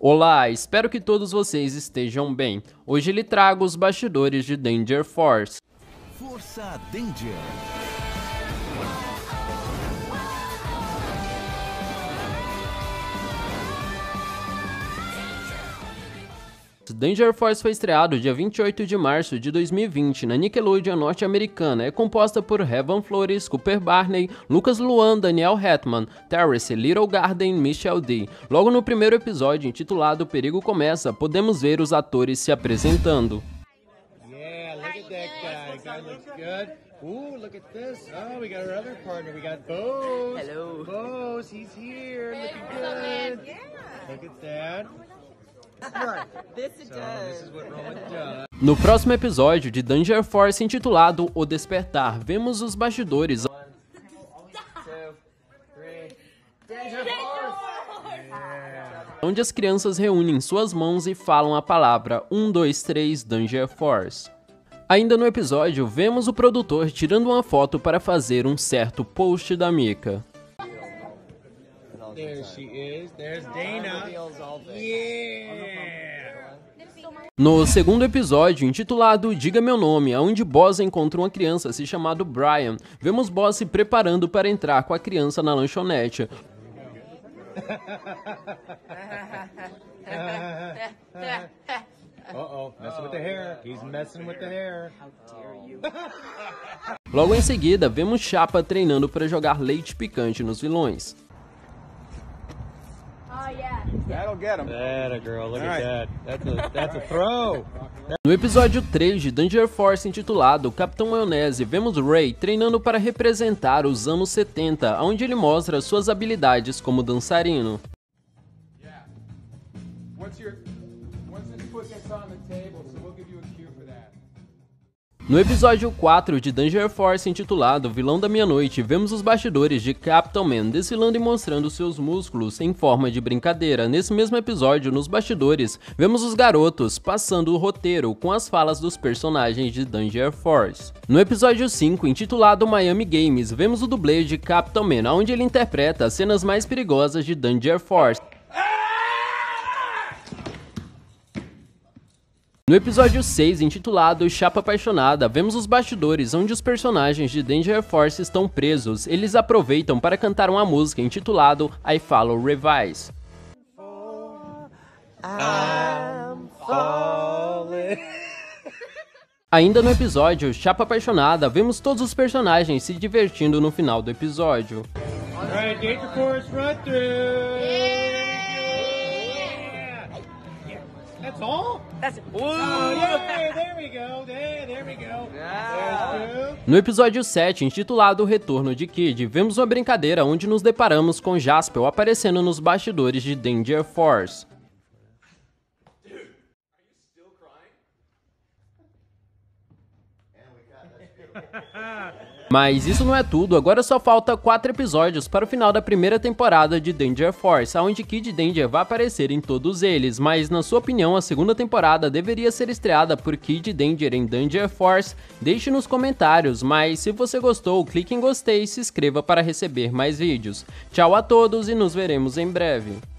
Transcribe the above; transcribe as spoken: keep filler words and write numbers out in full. Olá, espero que todos vocês estejam bem. Hoje lhe trago os bastidores de Danger Force. Força Danger. Danger Force foi estreado dia vinte e oito de março de dois mil e vinte na Nickelodeon norte-americana. É composta por Evan Flores, Cooper Barney, Lucas Luan, Daniel Hetman, Terrence Little Garden, Michelle D. Logo no primeiro episódio, intitulado O Perigo Começa, podemos ver os atores se apresentando. Yeah, look at that guy. Guy looks good. Ooh, look at this. Oh, we got our other partner. We got Bose. Hello. Bose, he's here. Looking good. Look at that. No próximo episódio de Danger Force, intitulado O Despertar, vemos os bastidores. Onde as crianças reúnem suas mãos e falam a palavra um, dois, três, Danger Force. Ainda no episódio, vemos o produtor tirando uma foto para fazer um certo post da Mika. There she is. There's Dana. Yeah. No segundo episódio, intitulado Diga Meu Nome, onde Boss encontra uma criança se chamada Brian, vemos Boss se preparando para entrar com a criança na lanchonete. Uh-oh, messing with the hair. He's messing with the hair. How dare you? Logo em seguida, vemos Chapa treinando para jogar leite picante nos vilões. No episódio três de Danger Force, intitulado Capitão Maionese, vemos Ray treinando para representar os anos setenta, onde ele mostra suas habilidades como dançarino. Yeah. What's your... Once this foot gets on the table, so we'll give you a cue for that. No episódio quatro de Danger Force, intitulado Vilão da Meia-Noite, vemos os bastidores de Captain Man desfilando e mostrando seus músculos em forma de brincadeira. Nesse mesmo episódio, nos bastidores, vemos os garotos passando o roteiro com as falas dos personagens de Danger Force. No episódio cinco, intitulado Miami Games, vemos o dublê de Captain Man, onde ele interpreta as cenas mais perigosas de Danger Force. No episódio seis, intitulado Chapa Apaixonada, vemos os bastidores onde os personagens de Danger Force estão presos. Eles aproveitam para cantar uma música intitulada I Follow Revise. Ainda no episódio Chapa Apaixonada, vemos todos os personagens se divertindo no final do episódio. Alright, Danger Force, run through! That's all? That's... Oh, yeah, there we go. There, there we go. Yeah. No episódio sete, intitulado O Retorno de Kid, vemos uma brincadeira onde nos deparamos com Jasper aparecendo nos bastidores de Danger Force. Dude, are you still crying? And we got that beautiful. Mas isso não é tudo, agora só falta quatro episódios para o final da primeira temporada de Danger Force, onde Kid Danger vai aparecer em todos eles, mas na sua opinião a segunda temporada deveria ser estreada por Kid Danger em Danger Force? Deixe nos comentários, mas se você gostou, clique em gostei e se inscreva para receber mais vídeos. Tchau a todos e nos veremos em breve.